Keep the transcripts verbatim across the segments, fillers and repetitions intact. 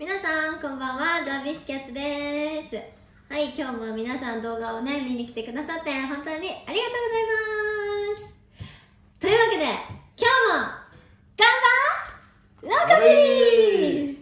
皆さんこんばんは、ザ・ビスキャッツです。はい、今日も皆さん動画をね見に来てくださって本当にありがとうございます。というわけで今日も頑張ろう、ロカビリー。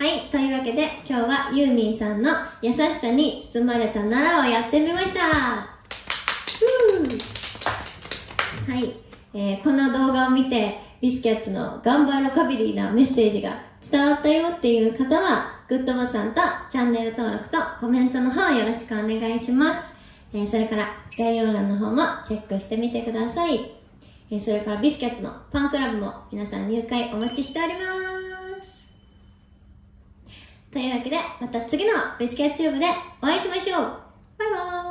はい、というわけで今日はユーミンさんの「優しさに包まれたなら」をやってみました。はい、えー、この動画を見てビスキャッツの頑張ろうカビリーなメッセージが伝わったよっていう方はグッドボタンとチャンネル登録とコメントの方よろしくお願いします、えー、それから概要欄の方もチェックしてみてください、えー、それからビスキャッツのファンクラブも皆さん入会お待ちしておりますというわけで、また次のビスキャッツ YouTube でお会いしましょう。バイバーイ。